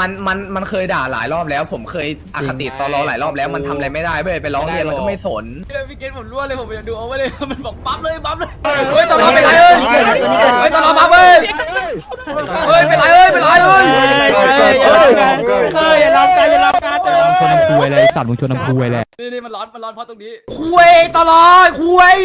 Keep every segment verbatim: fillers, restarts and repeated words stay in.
มันมันมันเคยด่าหลายรอบแล้วผมเคยอคติต่อเราหลายรอบแล้วมันทำอะไรไม่ได้เว้ยไปร้องเรียนมันก็ไม่สนพี่เกณฑ์ผมรั่วเลยผมไปดูเอาไว้เลยมันบอกปั๊บเลยปั๊บเลยเฮ้ยตอนเราไปไรเอ้ยเฮ้ยตอนเราปั๊บเอ้ยเฮ้ยไปไรเอ้ยไปไรเอ้ยเฮ้ยอย่าล้อมกันอย่าล้อมกันชนน้ำพุอะไรสัตว์มึงชนน้ำพุอะไรนี่นี่มันร้อนมันร้อนเพราะตรงนี้คุยตลอดคุย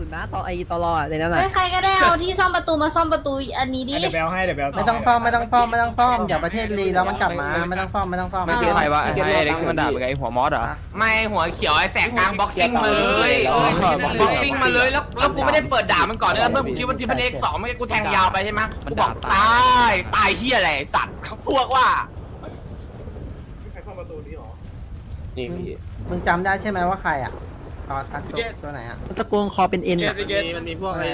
สุดนะต่อไอตลอดเลยนั่นแหละใครก็ได้เอาที่ซ่อมประตูมาซ่อมประตูอันนี้ดิเดี๋ยวแบลให้เดี๋ยวแบลไม่ต้องซ่อมไม่ต้องซ่อมไม่ต้องซ่อมอย่าประเทศลีแล้วมันกลับมาไม่ต้องซ่อมไม่ต้องซ่อมไม่เป็นไรวะไอ้เด็กมันด่าไปไอ้หัวมอสเหรอไม่หัวเขียวไอ้แสกกลางบ็อกซิ่งมาเลยบ็อกซิ่งมาเลยแล้วแล้วกูไม่ได้เปิดด่ามันก่อนนะเมื่อผมคิดว่าทีมเล็กสองไม่กูแทงยาวไปใช่ไหมกูบอกตายตายเฮียอะไรสัตว์พวกว่าใครซ่อมประตูนี้หรอนี่มึงจำได้ใช่ไหมว่าใครอ่ะอ๋อทักตัวไหนอ่ะตะโกนคอเป็นเอ็นอะมันมีพวกอะไร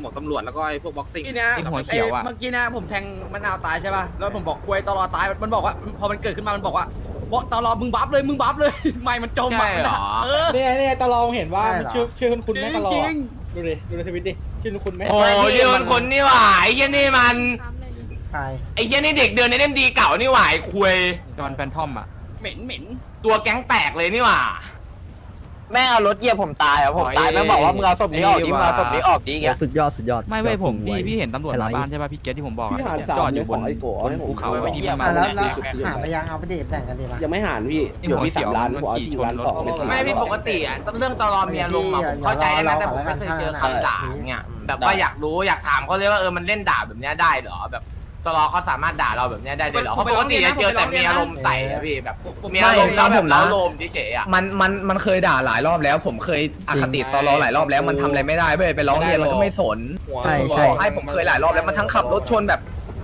หมวกตำรวจแล้วก็ไอ้พวกบ็อกซิ่งไอ้หัวเขียวอะเมื่อกี้นะผมแทงมันเอาตายใช่ป่ะแล้วผมบอกคุยตลอดตายมันบอกว่าพอมันเกิดขึ้นมามันบอกว่าบอกตลอดมึงบัฟเลยมึงบัฟเลยไม่มันจมมาเนี่ยเนี่ยตลอดเห็นว่าชื่อชื่อคุณไม่ตลอดดูดิดูในทวิตดิชื่อคุณไม่โอ้ชื่อคุณนี่หว่าไอ้เจนนี่มันไอ้เจนนี่เด็กเดินในเล่มดีเก่านี่หว่าคุยจอนแฟนทอมอะเหม็นเหม็นตัวแก๊งแตกเลยนี่หว่าแม่เอารถเยียบผมตายอ่ะผมตายแม่บอกว่ามึงเอาศพนี้ออกดิมึงเอาศพนี้ออกดิแกสุดยอดสุดยอดไม่ไม่ผมพี่พี่เห็นตำรวจมาบ้านใช่ป่ะพี่เกศที่ผมบอกจอดอยู่บนภูเขาไม่ดีมาแล้วหาไปยังเอาไปเด็ดแบ่งกันดีป่ะยังไม่หานพี่อยู่ที่สามล้านผมเอาที่ล้านสองไม่พี่ปกติอ่ะเรื่องตลอดเมียลงมาผมเข้าใจนะแต่ผมไม่เคยเจอคำด่าเงี้ยแบบว่าอยากรู้อยากถามเขาเลยว่าเออมันเล่นด่าแบบนี้ได้เหรอแบบตลอดเขาสามารถด่าเราแบบนี้ได้เลยเหรอเขาปกติเจอแต่มีอารมณ์ใส่พี่แบบมีอารมณ์แล้วแบบอารมณ์เฉยๆอ่ะมันมันมันเคยด่าหลายรอบแล้วผมเคยอคติต่อเราหลายรอบแล้วมันทำอะไรไม่ได้เว้ยไปร้องเรียนมันก็ไม่สนใช่ใช่ให้ผมเคยหลายรอบแล้วมันทั้งขับรถชนแบบ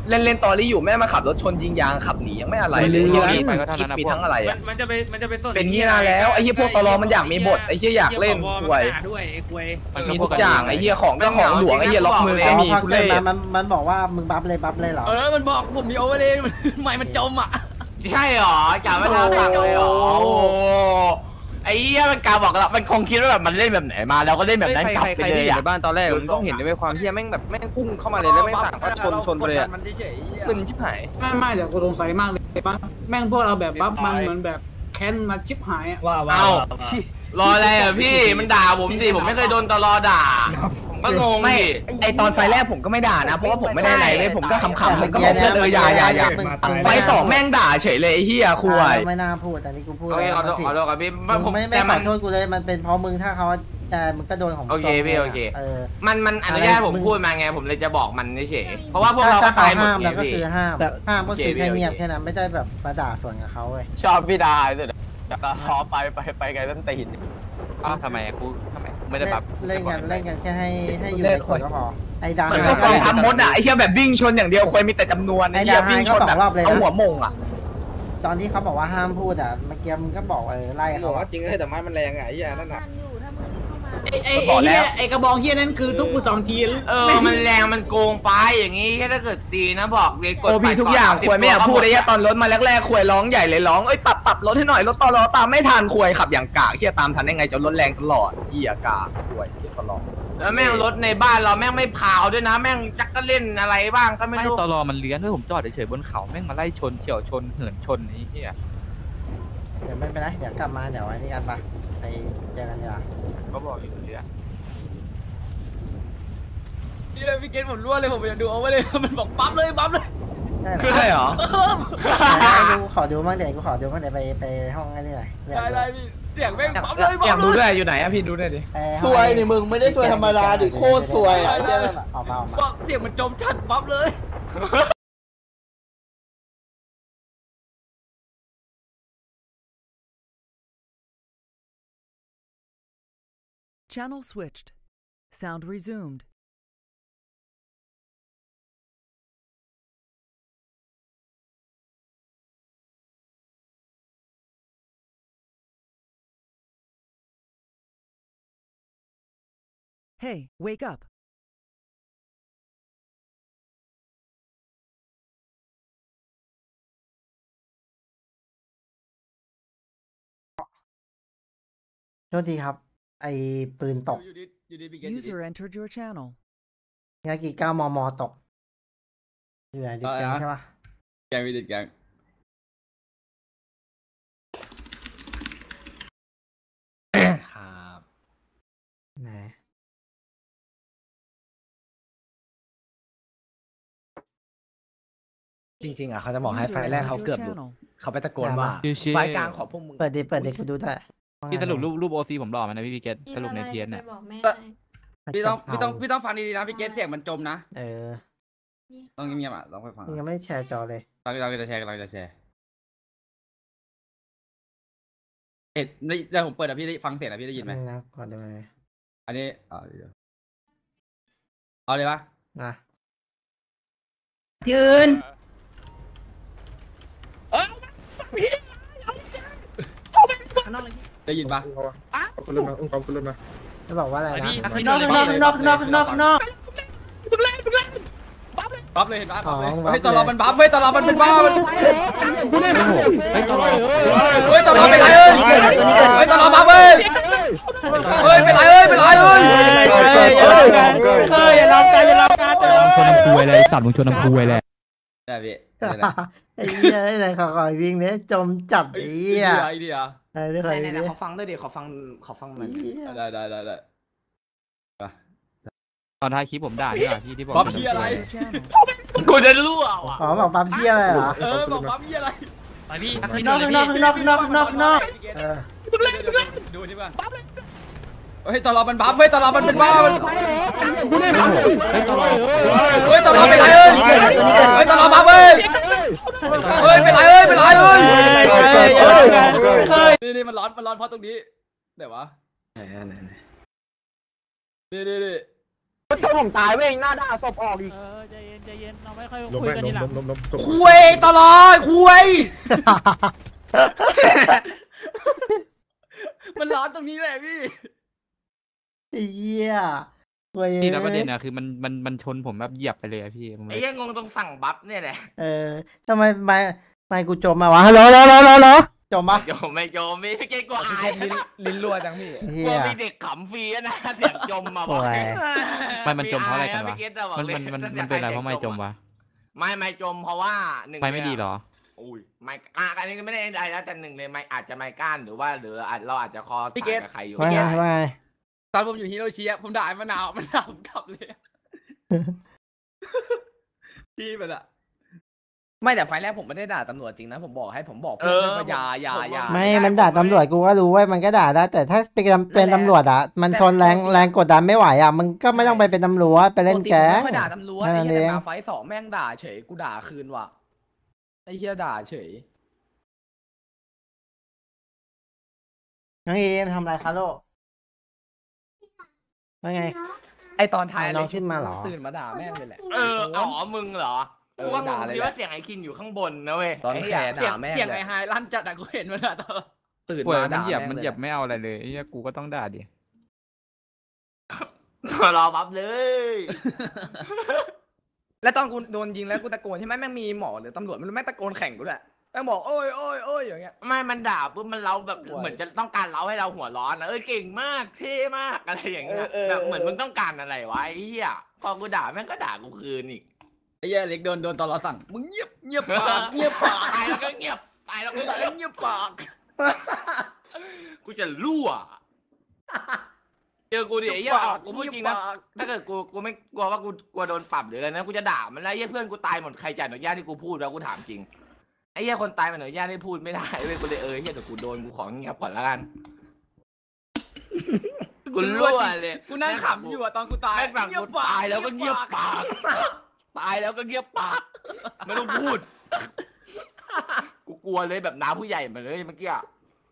เล่นเล่นตอรี่อยู่แม่มาขับรถชนยิงยางขับหนียังไม่อะไรเลยคิดมีทั้งอะไรอ่ะมันจะไปมันจะไปเป็นยี่นาแล้วไอ้ยี่พวกตลอดมันอยากมีบทไอ้ยี่อยากเล่นควยมีทุกอย่างไอ้ยี่ของก็ของหลวงไอ้ยี่ล็อกมือก็มีทุเรศมันมันบอกว่ามึงบัฟเลยบัฟเลยเหรอเออมันบอกผมมีโอเวอร์เลยไม่มันจมอ่ะใช่หรอจ่าไม่ทำสั่งเลยหรอไอ้ยี่มันกาบอกแล้วมันคงคิดว่าแบบมันเล่นแบบไหนมาเราก็เล่นแบบนั้นกลับไปเลยอ่ะบ้านตอนแรกมันต้องเห็นในความเฮี้ยแม่งแบบแม่งพุ่งเข้ามาเลยแล้วไม่สั่งก็ชนชนไปเลยอ่ะมึนชิบหายไม่ไม่แต่กูสงสัยมากเลยปั๊บแม่งพวกเราแบบปั๊บมันเหมือนแบบแค้นมาชิบหายอ่ะว้าวเอารออะไรอ่ะพี่มันด่าผมดิผมไม่เคยโดนตลอดด่ามันงงไม่ไอตอนไฟแรกผมก็ไม่ด่านะเพราะว่าผมไม่ได้อะไรเลยผมก็ขำๆผมก็บอกเพื่อนเอออย่าอย่าอย่าไฟสองแม่งด่าเฉยเลยไอ้เหี้ยคุยไม่น่าพูดแต่นี่กูพูดเลยเอาเอาเอากับพี่ผมไม่ไม่ขอโทษกูเลยมันเป็นเพราะมึงถ้าเขาแต่มึงก็โดนของโอเคพี่โอเคมันมันอนุญาตผมพูดมาไงผมเลยจะบอกมันเฉยเพราะว่าพวกเราตายหมดแล้วก็คือห้ามห้ามก็คือแค่เงียบแค่นั้นไม่ได้แบบมาด่าส่วนกับเขาเลยชอบพี่ด่าสุดแต่พอไปไปไปไกลตั้งแต่หินอ้าวทำไมกูทำไมไม่ได้แบบเล่นกันเล่นกันแค่ให้ให้อยู่ในคนก็พอไอ้ดามันก็กองทัพมดอ่ะไอ้เชี่ยแบบวิ่งชนอย่างเดียวควยมีแต่จำนวนไอ้เชี่ยวิ่งชนแบบเอาหัวมงอ่ะตอนที่เขาบอกว่าห้ามพูดอ่ะเมื่อกี้มึงก็บอกเออไล่เขาจริงเลยแต่ไม้มันแรงไงไอ้ยานั่นน่ะไอ้ไอ้เฮียไอ้กระบองเฮียนั่นคือทุกกูสองทีเออมันแรงมันโกงไปอย่างงี้ถ้าเกิดตีนะบอกเลยกดไปทุกอย่างควยไม่อยากพูดเลยตอนรถมาแรกๆควยร้องใหญ่เลยร้องเอ้ยปรับปรับรถให้หน่อยรถต่อรอตามไม่ทันควยขับอย่างกากเฮียตามทันได้ไงจนรถแรงตลอดเฮียกากควยเฮียตลอดแล้วแม่งรถในบ้านเราแม่งไม่พาวด้วยนะแม่งจักก็เล่นอะไรบ้างก็ไม่รู้ต่อรอมันเลี้ยนด้วยผมจอดเฉยๆบนเขาแม่งมาไล่ชนเฉี่ยวชนเหินชนนี้เฮียเดี๋ยวไม่เป็นไรเดี๋ยวกลับมาเดี๋ยวไอ้นี่กันปะไปเจอกันดีกว่าก็บอกอยู่เรื่อยนี่เลยพี่เกณฑ์ผมรั่วเลยผมไปดูเอาไว้เลยมันบอกปั๊บเลยปั๊บเลยคืออะไรหรอกูขอดูบ้างเดี๋ยวกูขอดูบ้างเดี๋ยวไปไปห้องกันนี่หน่อยได้ได้พี่เสียงแม่งปั๊บเลยปั๊บเลยอยากดูด้วยอยู่ไหนอะพี่ดูหน่อยดิสวยนี่มึงไม่ได้สวยธรรมดาดิโคตรสวยอะออกมาออกมาเสียงมันจมชัดปั๊บเลยChannel switched. Sound resumed. Hey, wake up. Don't you have?ไอ้ปืนตก User entered your channel ยากิเก้ามอมอตก อยู่ไหนติดแกงใช่ปะแกงมีติดแกงครับไหนจริงๆอ่ะเขาจะบอกให้ไฟแรกเขาเกือบหลุดเขาไปตะโกนว่าไฟกลางของพวกมึงเปิดดิเปิดดิกูดูได้พี่สรุปรูปรูปโอซีผมหล่อไหมนะพี่พี่เกตสรุปในเทียนเนี่ยพี่ต้องพี่ต้องพี่ต้องฟังดีๆนะพี่เกตเสียงมันจมนะเออต้องเงียบๆอ่ะลองไปฟังยังไม่แชร์จอเลยเราเราจะแชร์เราจะแชร์เอ็ดได้ผมเปิดอ่ะพี่ได้ฟังเสียงอ่ะพี่ได้ยินไหมนะก่อนได้ไหมอันนี้เอาเอาเลยปะนะยืนเออพี่ได้ยินปะอ้าวขึ้นมาอุ้งกองขึ้นมาจะบอกว่าอะไรนะขึ้นนอกขึ้นนอกขึ้นนอกขึ้นนอกขึ้นนอกดึงเล่นดึงเล่นบัฟเลยบัฟเลยเห็นปะไอตลอดมันบัฟไอตลอดมันเป็นบ้ามันคุณเล่นไอตลอดไอตลอดเป็นไรเอ้ยไอตลอดบัฟเอ้ยเอ้ยเป็นไรเอ้ยเป็นไรเอ้ยเอ้ยอย่าล้อกันอย่าล้อกันชวนน้ำพุอะไรสัตว์มึงชวนน้ำพุอะไรไอ้เหี้ยอะไรขอขอวิ่งเนี้ยจมจับไอ้เหี้ยไอ้เหี้ยไอ้เหี้ยไอ้เหี้ยขอฟังด้วยดิขอฟังขอฟังมันได้ได้ได้ได้ตอนท้ายคลิปผมด่าด้วยที่ที่บอกปั๊มเหี้ยอะไรกูจะรู้อ่ะอ๋อบอกปั๊มเหี้ยอะไรเหรอเออบอกปั๊มเหี้ยอะไรไปพี่นอกนอกนอกนอกนอกนอกดูนี่บ้างเฮ้ยตลอดมันบัฟเฮ้ยตลอดมันเป็นบ้ามันกูได้บัฟเฮ้ยตลอดเฮ้ยตลอดเป็นไรเอ้ยเฮ้ยตลอดบัฟเอ้ยเฮ้ยเป็นไรเอ้ยเป็นไรเอ้ยนี่นี่มันร้อนมันร้อนเพราะตรงนี้ไหนวะนี่นี่นี่เจ้าผมตายเว้ยหน้าด่าศพออกอีกใจเย็นใจเย็นเราไม่ค่อยคุยกันทีหลังคุยตลอดคุยมันร้อนตรงนี้แหละพี่ไอ้เหี้ยนี่แล้วประเด็นนะคือมันมันมันชนผมแบบเหยียบไปเลยพี่ไอ้เหี้ยงงตรงสั่งบัฟเนี่ยแหละเออทำไมไม่ไม่กูจมมาวะฮัลโหลฮัลโหลฮัลโหลจมปะจมไม่จมไม่พี่เก่งกว่าลิ้นรัวจังพี่กลัวมีเด็กขำฟรีนะเสียงจมมาบอกไม่มันจมเพราะอะไรกันวะมันมันมันมันเป็นอะไรเพราะไม่จมวะไม่ไม่จมเพราะว่าหนึ่งไม่ไม่ดีหรออุ้ยไม่อ่ะอันนี้ก็ไม่ได้ใดแล้วแต่หนึ่งเลยไม่อาจจะไม่ก้านหรือว่าหรือเราอาจจะคอพี่เก่งใครอยู่พี่เก่งตอนผมอยู่ฮิโรชิอ่ะผมด่าไอ้มะนาวมะนาวผมกลับเลยพี่มันอะไม่แต่ไฟแรกผมไม่ได้ด่าตำรวจจริงนะผมบอกให้ผมบอกเพื่อนว่าอย่าอย่าอย่าไม่มันด่าตำรวจกูก็รู้ว่ามันก็ด่าได้แต่ถ้าเป็นเป็นตำรวจอ่ะมันทนแรงแรงกดดันไม่ไหวอ่ะมันก็ไม่ต้องไปเป็นตำรวจไปเล่นแก๊งไม่ด่าตำรวจไอ้เหี้ยมาไฟสองแม่งด่าเฉยกูด่าคืนว่ะไอ้เหี้ยด่าเฉยน้องเอมทำไรคะโลว่าไงไอตอนท้ายน้องขึ้นมาหรอตื่นมาด่าแม่เลยแหละเอออ๋อมึงเหรอกูว่ามึงคิดว่าเสียงไอคินอยู่ข้างบนนะเว้ยตอนแฉด่าแม่เสียงไอไฮลั่นจัดอะกูเห็นมันอะตื่นมาด่ามันเหยียบมันเหยียบไม่เอาอะไรเลยไอ้กูก็ต้องด่าดิรอบัฟเลยแล้วตอนกูโดนยิงแล้วกูตะโกนใช่ไหมแม่งมีหมอหรือตำรวจมันแม่งตะโกนแข่งกูแหละแม่งบอกโอ้ยโอ้ยโอ้ยอย่างเงี้ยไม่มันด่าปุ๊บมันเล้าแบบเหมือนจะต้องการเล้าให้เราหัวร้อนนะเอ้ยเก่งมากเท่มากอะไรอย่างเงี้ยแบบเหมือนมึงต้องการอะไรวะไอ้เหี้ยพอกูด่าแม่งก็ด่ากูคืนอีกไอ้เหี้ยเล็กโดนโดนตอนเราสั่งมึงเงียบเงียบปากเงียบปากตายแล้วก็เงียบตายแล้วก็เงียบปากกูจะรั่วเจอกูดิไอ้เหี้ยกูพูดจริงนะถ้าเกิดกูกูไม่กลัวว่ากูกลัวโดนปรับหรืออะไรนะกูจะด่ามันแล้วไอ้เพื่อนกูตายหมดใครจ่ายหน่วยญาติที่กูพูดแล้วกูถามจริงไอ้เหี้ยคนตายมันหน่อยย่าได้พูดไม่ได้เว้ยกูเลยเออเหี้ยแต่กูโดนกูของเงียบก่อนละกันกูรั่วเลยกูนั่งขำอยู่อะตอนกูตายเงียบปากตายแล้วก็เงียบปากตายแล้วก็เงียบปากไม่ต้องพูดกูกลัวเลยแบบน้าผู้ใหญ่มาเลยเมื่อกี้